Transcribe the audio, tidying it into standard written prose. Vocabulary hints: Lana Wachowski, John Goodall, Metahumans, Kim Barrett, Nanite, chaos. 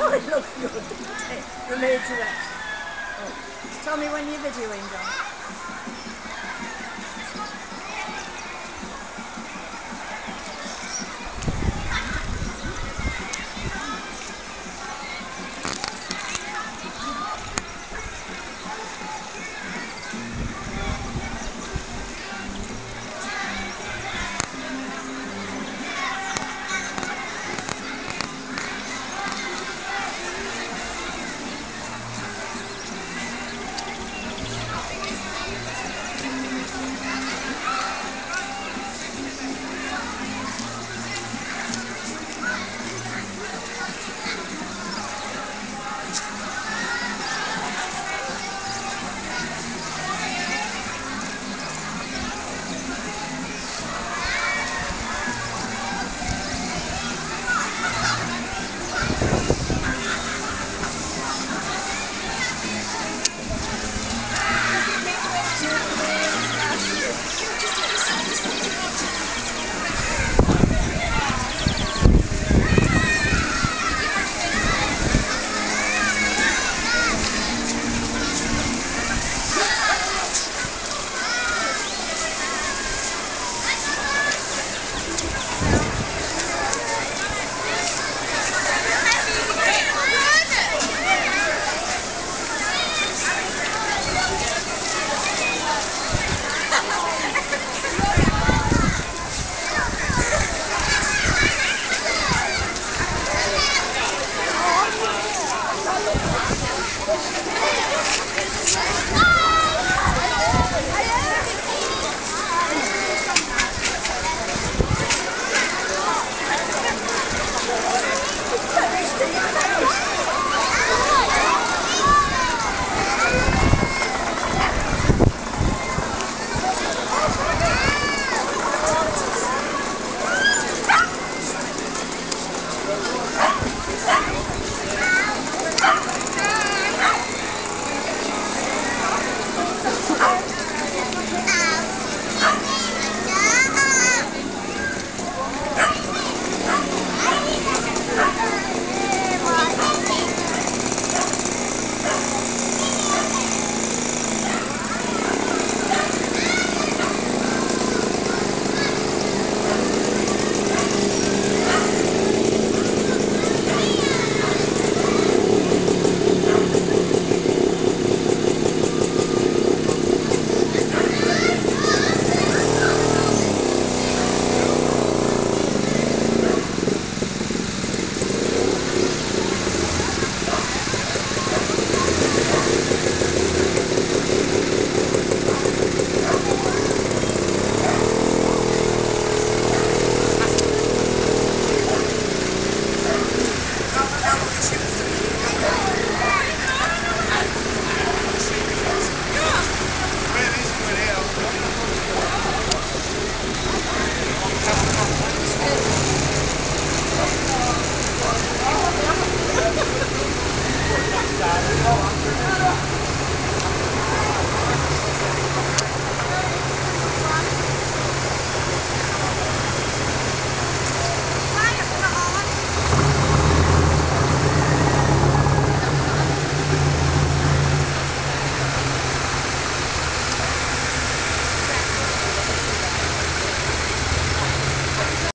Oh, it looks good. It removes the rest. Oh. Tell me when you're videoing, John.